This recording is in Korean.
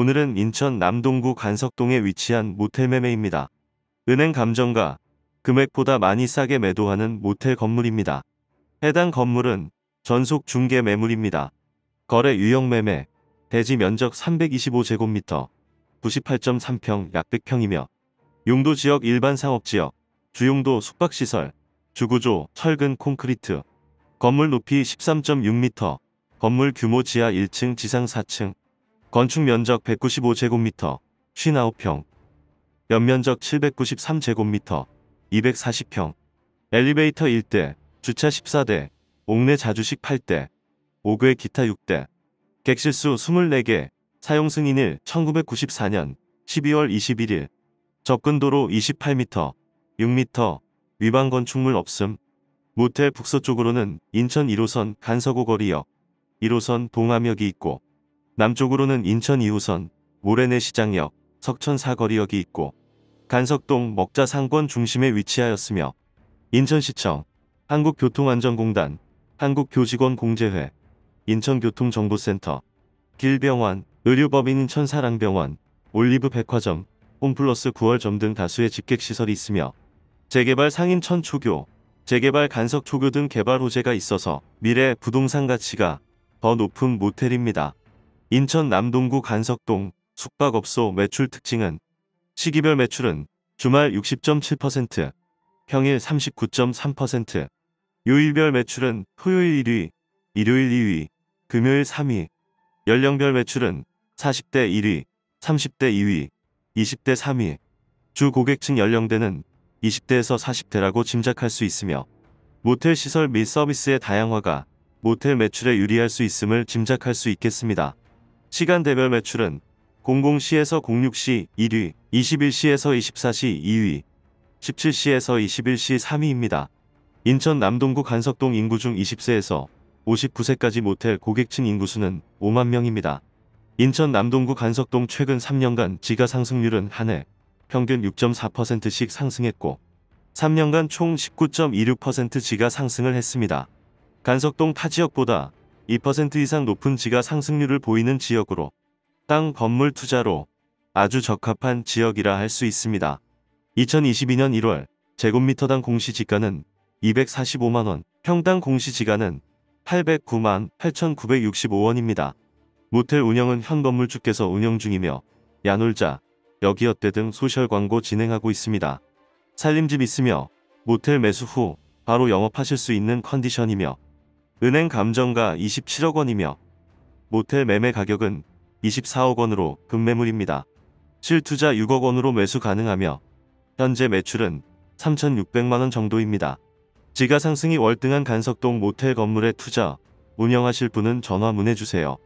오늘은 인천 남동구 간석동에 위치한 모텔 매매입니다. 은행 감정가, 금액보다 많이 싸게 매도하는 모텔 건물입니다. 해당 건물은 전속 중개 매물입니다. 거래 유형 매매, 대지 면적 325제곱미터, 98.3평 약 100평이며 용도 지역 일반 상업지역, 주용도 숙박시설, 주구조 철근 콘크리트, 건물 높이 13.6m, 건물 규모 지하 1층 지상 4층, 건축 면적 195제곱미터, 59평, 연면적 793제곱미터, 240평, 엘리베이터 1대, 주차 14대, 옥내 자주식 8대, 5개 기타 6대, 객실수 24개, 사용승인일 1994년 12월 21일, 접근도로 28m, 6m, 위반 건축물 없음. 모텔 북서쪽으로는 인천 1호선 간서구거리역, 1호선 동암역이 있고 남쪽으로는 인천 2호선 모래내시장역, 석천사거리역이 있고 간석동 먹자상권 중심에 위치하였으며 인천시청, 한국교통안전공단, 한국교직원공제회, 인천교통정보센터, 길병원, 의료법인 인천사랑병원, 올리브 백화점, 홈플러스 9월점 등 다수의 집객시설이 있으며 재개발 상인 천초교, 재개발 간석초교 등 개발 호재가 있어서 미래 부동산 가치가 더 높은 모텔입니다. 인천 남동구 간석동 숙박업소 매출 특징은 시기별 매출은 주말 60.7%, 평일 39.3%, 요일별 매출은 토요일 1위, 일요일 2위, 금요일 3위, 연령별 매출은 40대 1위, 30대 2위, 20대 3위, 주 고객층 연령대는 20대에서 40대라고 짐작할 수 있으며 모텔 시설 및 서비스의 다양화가 모텔 매출에 유리할 수 있음을 짐작할 수 있겠습니다. 시간대별 매출은 00시에서 06시 1위, 21시에서 24시 2위, 17시에서 21시 3위입니다. 인천 남동구 간석동 인구 중 20세에서 59세까지 모텔 고객층 인구수는 5만 명입니다. 인천 남동구 간석동 최근 3년간 지가 상승률은 한 해 평균 6.4%씩 상승했고 3년간 총 19.26% 지가 상승을 했습니다. 간석동 타 지역보다 2% 이상 높은 지가 상승률을 보이는 지역으로 땅 건물 투자로 아주 적합한 지역이라 할 수 있습니다. 2022년 1월 제곱미터당 공시지가는 245만원, 평당 공시지가는 809만 8,965원입니다. 모텔 운영은 현 건물주께서 운영 중이며 야놀자, 여기어때 등 소셜 광고 진행하고 있습니다. 살림집 있으며 모텔 매수 후 바로 영업하실 수 있는 컨디션이며 은행 감정가 27억 원이며 모텔 매매 가격은 24억 원으로 급매물입니다. 실투자 6억 원으로 매수 가능하며 현재 매출은 3,600만 원 정도입니다. 지가 상승이 월등한 간석동 모텔 건물에 투자, 운영하실 분은 전화 문의주세요.